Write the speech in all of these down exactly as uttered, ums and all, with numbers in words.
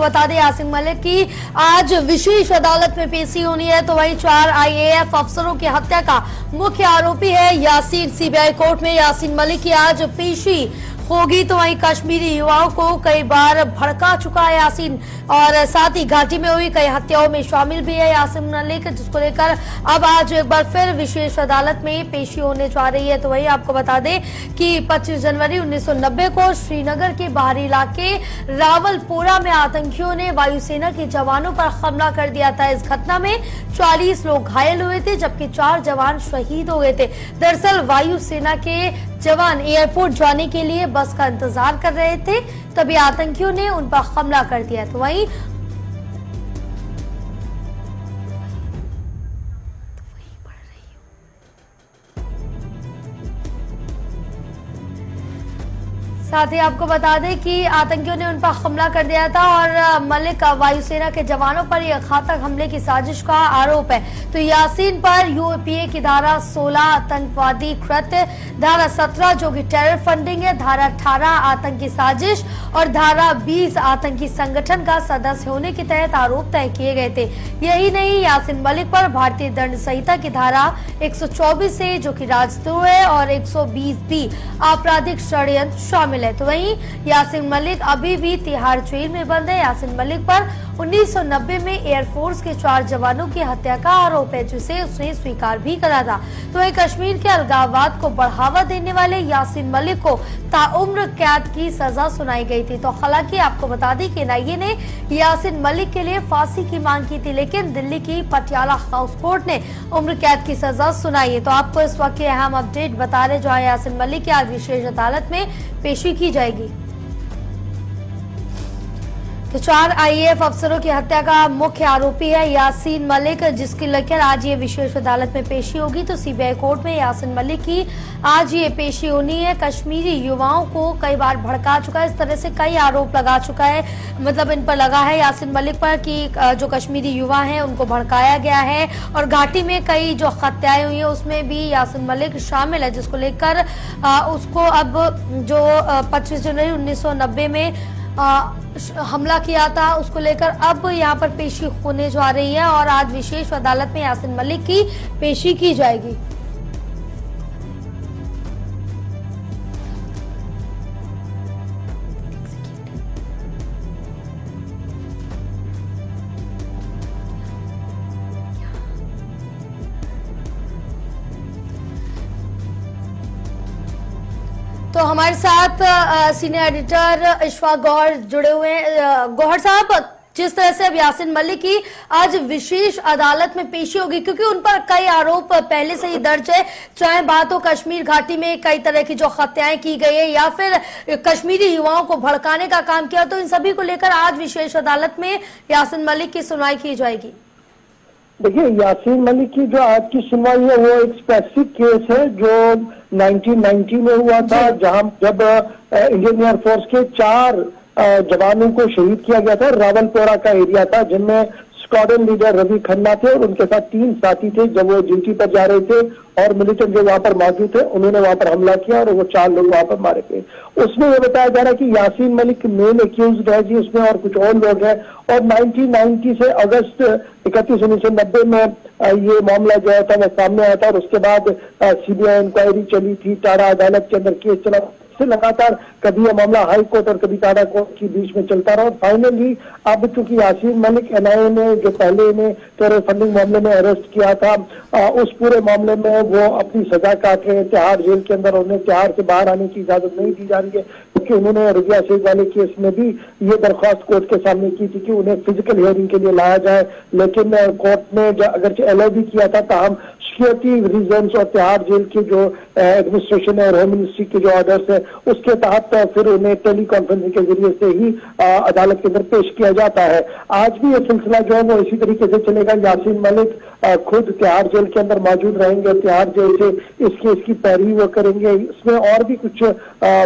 बता दें यासीन मलिक की आज विशेष अदालत में पेशी होनी है, तो वहीं चार आई ए एफ अफसरों की हत्या का मुख्य आरोपी है Yasin. C B I court में यासीन मलिक की आज पेशी होगी। तो वहीं कश्मीरी युवाओं को कई बार भड़का चुका है यासीन, और साथ ही घाटी में हुई कई हत्याओं में शामिल भी है यासीन मलिक, जिसको लेकर अब आज एक बार फिर विशेष अदालत में पेशी होने जा रही है। तो वहीं आपको बता दें कि पच्चीस जनवरी उन्नीस सौ नब्बे को श्रीनगर के बाहरी इलाके रावलपोरा में आतंकियों ने वायुसेना के जवानों पर हमला कर दिया था। इस घटना में चालीस लोग घायल हुए थे, जबकि चार जवान शहीद हो गए थे। दरअसल वायुसेना के जवान एयरपोर्ट जाने के लिए बस का इंतजार कर रहे थे, तभी आतंकियों ने उन पर हमला कर दिया। तो वहीं साथ ही आपको बता दें कि आतंकियों ने उन पर हमला कर दिया था और मलिक का वायुसेना के जवानों पर यह घातक हमले की साजिश का आरोप है। तो यासीन पर यू ए पी ए की धारा सोलह आतंकवादी कृत्य, धारा सत्रह जो कि टेरर फंडिंग है, धारा अठारह आतंकी साजिश और धारा बीस आतंकी संगठन का सदस्य होने के तहत आरोप तय किए गए थे। यही नहीं, यासीन मलिक पर भारतीय दंड संहिता की धारा एक सौ चौबीस है जो की राजद्रोह है और एक सौ बीस भी आपराधिक षड्यंत्र शामिल। तो वहीं यासीन मलिक अभी भी तिहाड़ जेल में बंद है। यासीन मलिक पर उन्नीस सौ नब्बे में एयरफोर्स के चार जवानों की हत्या का आरोप है, जिसे उसने स्वीकार भी करा था। तो वहीं कश्मीर के अलगाववाद को बढ़ावा देने वाले यासीन मलिक को ताउम्र कैद की सजा सुनाई गई थी। तो हालांकि आपको बता दें कि एन आई ए ने यासीन मलिक के लिए फांसी की मांग की थी, लेकिन दिल्ली की पटियाला हाउस कोर्ट ने उम्र कैद की सजा सुनाई है। तो आपको इस वक्त की अहम अपडेट बता रहे, जहाँ यासीन मलिक की आज विशेष अदालत में पेशी की जाएगी। तो चार आई ए एफ अफसरों की हत्या का मुख्य आरोपी है यासीन मलिक, जिसकी लेकर आज ये विशेष अदालत में पेशी होगी। तो सी बी आई कोर्ट में यासीन मलिक की आज ये पेशी होनी है। कश्मीरी युवाओं को कई बार भड़का चुका है, इस तरह से कई आरोप लगा चुका है, मतलब इन पर लगा है यासीन मलिक पर कि जो कश्मीरी युवा हैं उनको भड़काया गया है, और घाटी में कई जो हत्याएं हुई है उसमें भी यासीन मलिक शामिल है, जिसको लेकर उसको अब जो पच्चीस जनवरी उन्नीस सौ नब्बे में आ, हमला किया था उसको लेकर अब यहाँ पर पेशी होने जा रही है, और आज विशेष अदालत में यासीन मलिक की पेशी की जाएगी। तो हमारे साथ सीनियर एडिटर इश्फा गौहर जुड़े हुए हैं। गौहर साहब, जिस तरह से अब यासीन मलिक की आज विशेष अदालत में पेशी होगी, क्योंकि उन पर कई आरोप पहले से ही दर्ज है, चाहे बात हो कश्मीर घाटी में कई तरह की जो हत्याएं की गई है या फिर कश्मीरी युवाओं को भड़काने का काम किया, तो इन सभी को लेकर आज विशेष अदालत में यासीन मलिक की सुनवाई की जाएगी। देखिए, यासीन मलिक की जो आज की सुनवाई है वो एक स्पेसिफिक केस है जो उन्नीस सौ नब्बे में हुआ था, जहां जब इंडियन एयरफोर्स के चार जवानों को शहीद किया गया था। रावलपोरा का एरिया था, जिनमें स्क्वाड्रन लीडर रवि खन्ना थे और उनके साथ तीन साथी थे। जब वो ड्यूटी पर जा रहे थे और मिलिटेंट जो वहां पर मौजूद थे, उन्होंने वहां पर हमला किया और वो चार लोग वहां पर मारे गए। उसमें ये बताया जा रहा है कि यासीन मलिक मेन एक्यूज्ड है जी उसमें, और कुछ और लोग हैं, और उन्नीस सौ नब्बे से अगस्त इकतीस उन्नीस सौ नब्बे में ये मामला जो था वह सामने आया था, और उसके बाद सी बी आई इंक्वायरी चली थी, टारा अदालत के अंदर केस चला, लगातार कभी यह मामला हाई कोर्ट और कभी टाटा कोर्ट के बीच में चलता रहा, और फाइनली अब चूंकि Yasin Malik N I A ने जो पहले ने टेरर फंडिंग मामले में अरेस्ट किया था, आ, उस पूरे मामले में वो अपनी सजा काट रहे हैं तिहाड़ जेल के अंदर। उन्हें तिहाड़ से बाहर आने की इजाजत नहीं दी जा रही है, क्योंकि उन्होंने रिजिया शेख वाले केस में भी ये दरख्वास्त कोर्ट के सामने की थी कि उन्हें फिजिकल हियरिंग के लिए लाया जाए, लेकिन कोर्ट ने अगर एलाउ भी किया था, तहम सिक्योरिटी रीजन और तिहाड़ जेल के जो एडमिनिस्ट्रेशन और होम मिनिस्ट्री के जो ऑर्डर्स है उसके तहत फिर उन्हें टेली कॉन्फ्रेंसिंग के जरिए से ही आ, अदालत के अंदर पेश किया जाता है। आज भी ये सिलसिला जो है वो इसी तरीके से चलेगा। यासीन मलिक आ, खुद तिहाड़ जेल के अंदर मौजूद रहेंगे, तिहाड़ जेल से इस केस की पैरवी वो करेंगे। इसमें और भी कुछ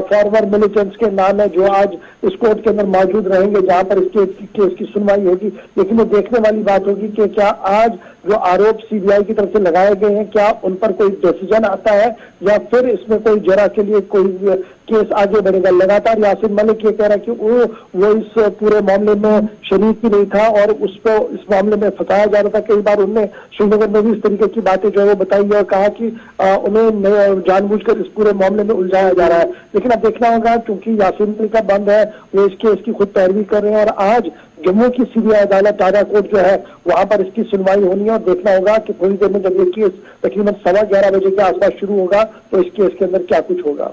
फॉर्मर मिलिटेंट्स के नाम है जो आज इस कोर्ट के अंदर मौजूद रहेंगे, जहां पर इस केस की, केस की सुनवाई होगी। लेकिन ये देखने वाली बात होगी कि क्या आज जो आरोप सीबीआई की तरफ से लगाए गए हैं, क्या उन पर कोई डिसीजन आता है या फिर इसमें कोई जरा के लिए कोई केस आगे बढ़ेगा? लगातार यासीन मलिक ये कह रहा है कि वो वो इस पूरे मामले में शरीक ही नहीं था और उसको इस मामले में फंसाया जा रहा था। कई बार उनने श्रीनगर में भी इस तरीके की बातें जो है वो बताई और कहा कि आ, उन्हें जानबूझकर इस पूरे मामले में उलझाया जा रहा है। लेकिन अब देखना होगा क्योंकि यासीन मलिक का बंद है, वो इस केस की खुद पैरवी कर रहे हैं और आज जम्मू की सीबीआई अदालत टाटा कोर्ट जो है वहां पर इसकी सुनवाई होनी है और देखना होगा कि थोड़ी देर में जब ये केस तकरीबन सवा ग्यारह बजे के आसपास शुरू होगा तो इस केस के अंदर क्या कुछ होगा।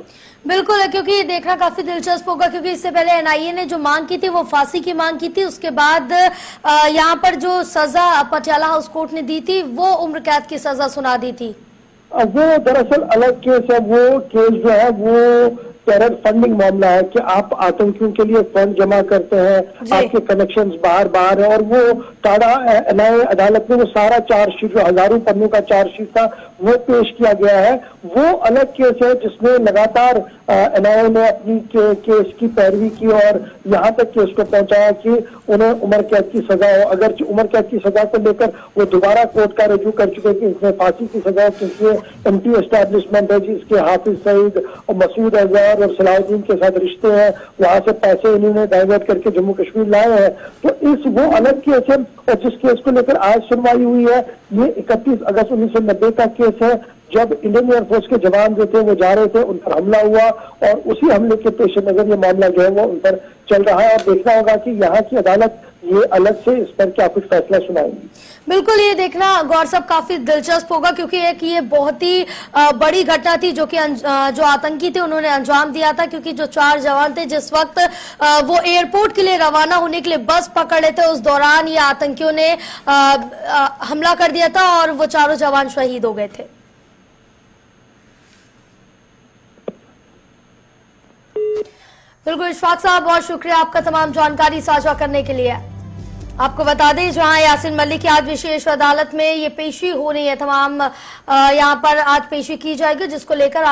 बिल्कुल, क्योंकि ये देखना काफी दिलचस्प होगा क्योंकि इससे पहले एनआईए ने जो मांग की थी वो फांसी की मांग की थी, उसके बाद यहाँ पर जो सजा पटियाला हाउस कोर्ट ने दी थी वो उम्र कैद की सजा सुना दी थी। वो दरअसल अलग केस है, वो केस जो है वो टेरर फंडिंग मामला है कि आप आतंकियों के लिए फंड जमा करते हैं, आपके कनेक्शंस बाहर बाहर है और वो टाड़ा एनआईए अदालत में वो सारा चार्जशीट जो हजारों पन्नों का चार्जशीट था वो पेश किया गया है। वो अलग केस है जिसमें लगातार एनआईए ने अपनी के, केस की पैरवी की और यहाँ तक केस को पहुंचाया कि उन्हें उम्र कैद की सजा हो। अगर उम्र कैद की सजा को लेकर वो दोबारा कोर्ट का रजू कर चुके कि इसमें फांसी की सजा क्योंकि एंटी एस्टैब्लिशमेंट है जिसके हाफिज सईद और मसूद अजहर और सलाउद्दीन के साथ रिश्ते हैं, वहां से पैसे इन्होंने डाइवर्ट करके जम्मू कश्मीर लाए हैं। तो इस वो अलग केस है और जिस केस को लेकर आज सुनवाई हुई है ये इकतीस अगस्त उन्नीस सौ नब्बे का केस है जब इंडियन एयरफोर्स के जवान जो थे वो जा रहे थे, उन पर हमला हुआ और उसी हमले के पेश नजर ये मामला जो है वो उन पर चल रहा है और देखना होगा कि यहाँ की अदालत ये अलग से इस पर क्या कुछ फैसला सुनाएगी। बिल्कुल, ये देखना गौर सब काफी दिलचस्प होगा क्योंकि एक ये बहुत ही बड़ी घटना थी जो कि जो आतंकी थे उन्होंने अंजाम दिया था क्योंकि जो चार जवान थे जिस वक्त वो एयरपोर्ट के लिए रवाना होने के लिए बस पकड़े थे उस दौरान ये आतंकियों ने हमला कर दिया था और वो चारों जवान शहीद हो गए थे। बिल्कुल इशफाक साहब, बहुत शुक्रिया आपका तमाम जानकारी साझा करने के लिए। आपको बता दें जहां यासीन मलिक की आज विशेष अदालत में ये पेशी हो रही है, तमाम यहाँ पर आज पेशी की जाएगी जिसको लेकर